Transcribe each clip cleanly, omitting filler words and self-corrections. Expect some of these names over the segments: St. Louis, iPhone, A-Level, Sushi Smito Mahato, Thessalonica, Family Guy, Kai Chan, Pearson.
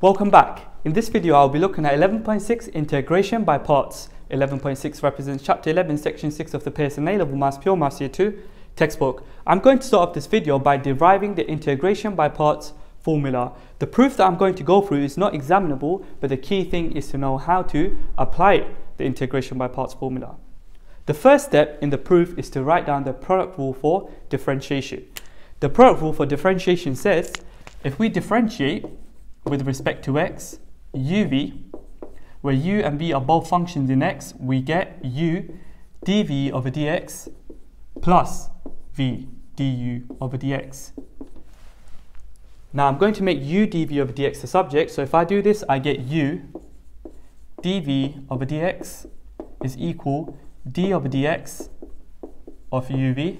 Welcome back. In this video I'll be looking at 11.6 integration by parts. 11.6 represents chapter 11 section 6 of the Pearson A-Level Maths Pure Maths Year 2 textbook. I'm going to start off this video by deriving the integration by parts formula. The proof that I'm going to go through is not examinable, but the key thing is to know how to apply the integration by parts formula. The first step in the proof is to write down the product rule for differentiation. The product rule for differentiation says if we differentiate with respect to x, uv, where u and v are both functions in x, we get u dv over dx plus v du over dx. Now I'm going to make u dv over dx the subject, so if I do this, I get u dv over dx is equal d over dx of uv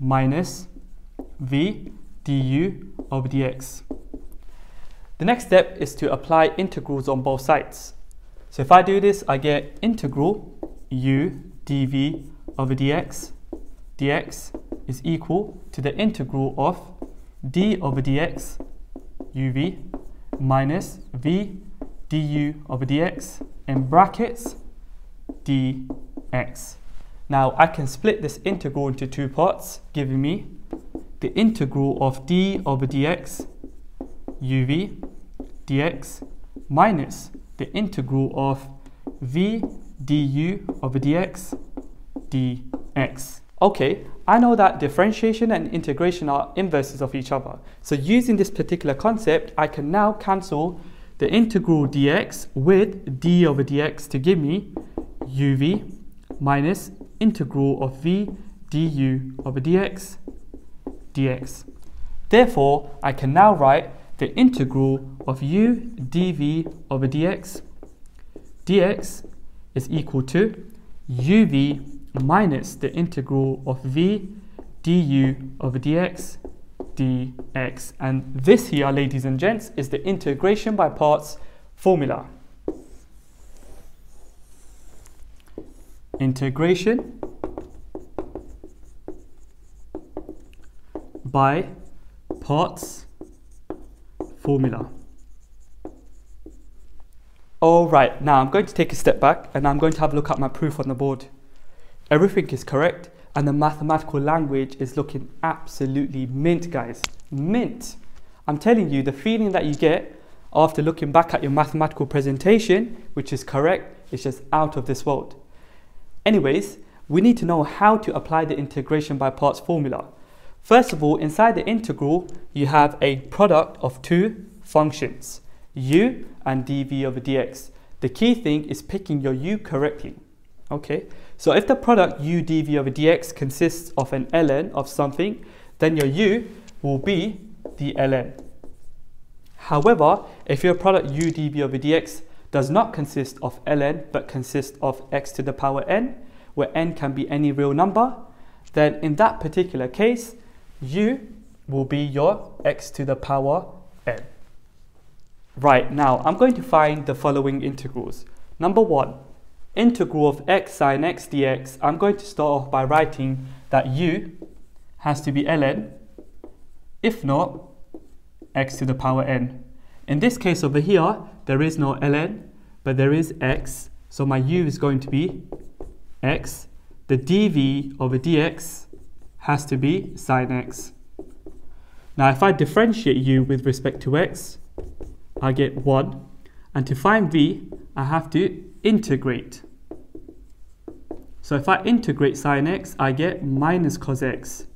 minus v du over dx. The next step is to apply integrals on both sides. So if I do this, I get integral u dv over dx. dx is equal to the integral of d over dx uv minus v du over dx in brackets dx. Now I can split this integral into two parts, giving me the integral of d over dx uv dx minus the integral of v du over dx dx. Okay, I know that differentiation and integration are inverses of each other. So using this particular concept, I can now cancel the integral dx with d over dx to give me uv minus integral of v du over dx dx. Therefore, I can now write the integral of u dv over dx. dx is equal to uv minus the integral of v du over dx dx. And this here, ladies and gents, is the integration by parts formula. Integration by parts formula. Alright, now I'm going to take a step back and I'm going to have a look at my proof on the board. Everything is correct and the mathematical language is looking absolutely mint, guys. Mint! I'm telling you, the feeling that you get after looking back at your mathematical presentation, which is correct, is just out of this world. Anyways, we need to know how to apply the integration by parts formula. First of all, inside the integral, you have a product of two functions, u and dv over dx. The key thing is picking your u correctly. Okay, so if the product u dv over dx consists of an ln of something, then your u will be the ln. However, if your product u dv over dx does not consist of ln, but consists of x to the power n, where n can be any real number, then in that particular case, u will be your x to the power n. Right, now I'm going to find the following integrals. Number one, integral of x sine x dx. I'm going to start off by writing that u has to be ln, if not x to the power n. In this case over here, there is no ln, but there is x, so my u is going to be x. The dv over dx has to be sine x. Now if I differentiate u with respect to x, I get 1. And to find v, I have to integrate. So if I integrate sine x, I get minus cos x.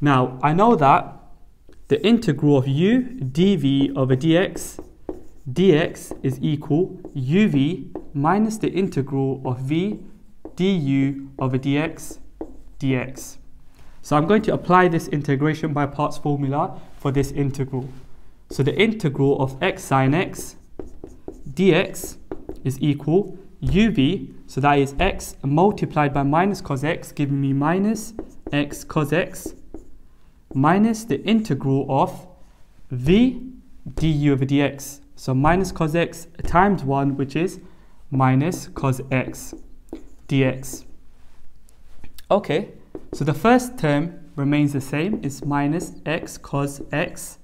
Now I know that the integral of u dv over dx dx is equal uv minus the integral of v du over dx dx. So I'm going to apply this integration by parts formula for this integral. So the integral of x sine x dx is equal uv, so that is x multiplied by minus cos x, giving me minus x cos x, minus the integral of v du over dx. So minus cos x times 1, which is minus cos x dx. Okay, so the first term remains the same, is minus x cos x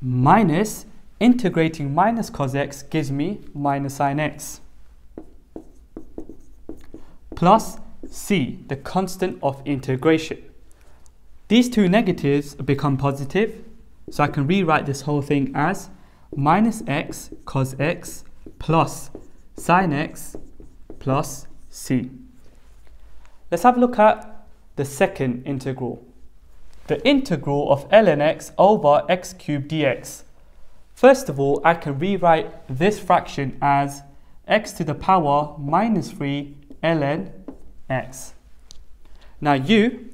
minus Integrating minus cos x gives me minus sine x. Plus c, the constant of integration. These two negatives become positive, so I can rewrite this whole thing as minus x cos x plus sine x plus c. Let's have a look at the second integral. The integral of ln x over x cubed dx. First of all, I can rewrite this fraction as x to the power minus 3 ln x. Now u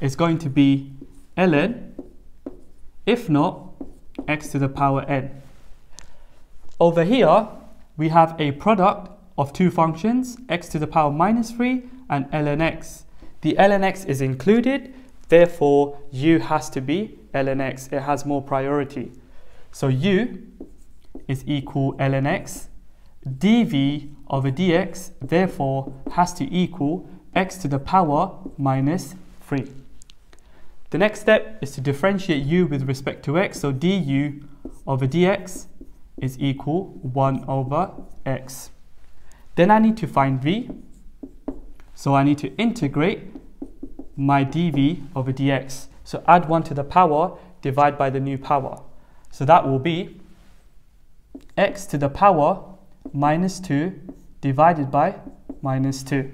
is going to be ln, if not, x to the power n. Over here, we have a product of two functions, x to the power minus 3 and ln x. The ln x is included, therefore u has to be ln x. It has more priority. So u is equal ln x. dv over dx, therefore, has to equal x to the power minus 3. The next step is to differentiate u with respect to x, so du over dx is equal 1 over x. Then I need to find v, so I need to integrate my dv over dx. So add 1 to the power, divide by the new power. So that will be x to the power minus 2 divided by minus 2.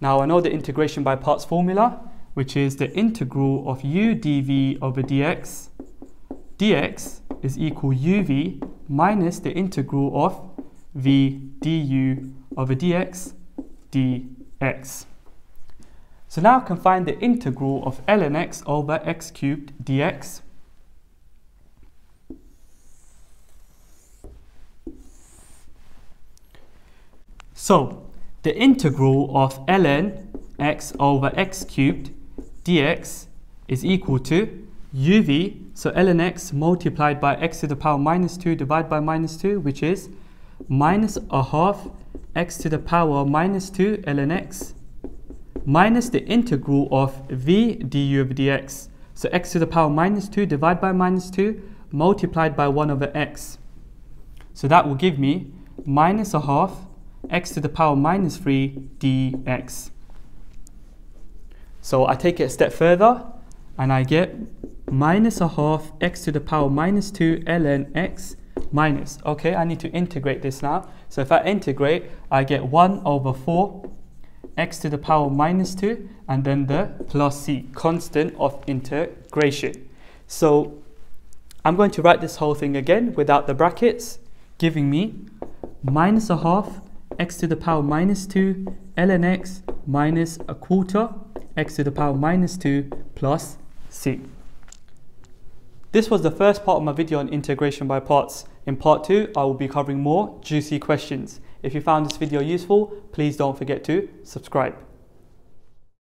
Now I know the integration by parts formula, which is the integral of u dv over dx. Dx is equal uv minus the integral of v du over dx dx. So now I can find the integral of ln x over x cubed dx. So the integral of ln x over x cubed dx is equal to uv, so ln x multiplied by x to the power minus 2 divided by minus 2, which is minus a half x to the power minus 2 ln x minus the integral of v du over dx, so x to the power minus 2 divided by minus 2 multiplied by 1 over x. So that will give me minus a half x to the power minus 3 dx. So I take it a step further and I get minus a half x to the power minus 2 ln x minus. Okay, I need to integrate this now. So if I integrate, I get 1 over 4 x to the power minus 2 and then the plus c, constant of integration. So I'm going to write this whole thing again without the brackets, giving me minus a half x to the power minus 2 ln x minus a quarter x to the power minus 2 plus c. This was the first part of my video on integration by parts. In part 2, I will be covering more juicy questions. If you found this video useful, please don't forget to subscribe.